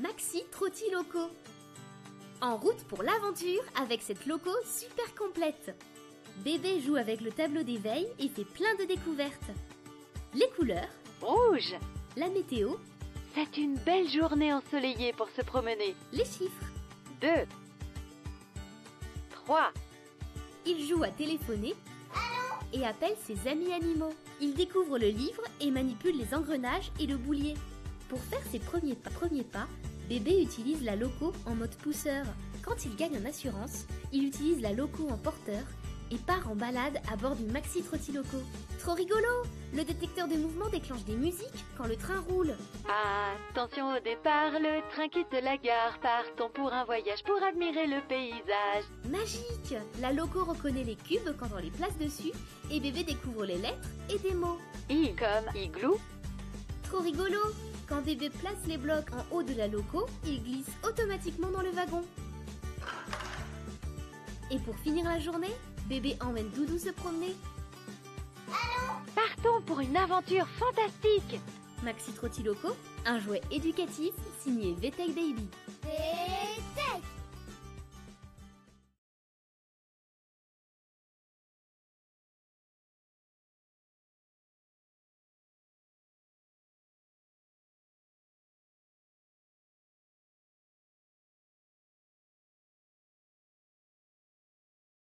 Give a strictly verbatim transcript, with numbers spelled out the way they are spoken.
Maxi Trottiloco. En route pour l'aventure avec cette loco super complète. Bébé joue avec le tableau d'éveil et fait plein de découvertes. Les couleurs. Rouge. La météo. C'est une belle journée ensoleillée pour se promener. Les chiffres. deux, trois. Il joue à téléphoner. Allô ? Et appelle ses amis animaux. Il découvre le livre et manipule les engrenages et le boulier. Pour faire ses premiers pas, premiers pas, bébé utilise la loco en mode pousseur. Quand il gagne en assurance, il utilise la loco en porteur et part en balade à bord du Maxi Trottiloco. Trop rigolo! Le détecteur de mouvement déclenche des musiques quand le train roule. Attention au départ, le train quitte la gare. Partons pour un voyage pour admirer le paysage. Magique! La loco reconnaît les cubes quand on les place dessus et bébé découvre les lettres et des mots. I comme igloo. Trop rigolo! Quand bébé place les blocs en haut de la loco, il glisse automatiquement dans le wagon. Et pour finir la journée, bébé emmène Doudou se promener. Allô ? Partons pour une aventure fantastique ! Maxi Trottiloco, un jouet éducatif signé VTech Baby. VTech !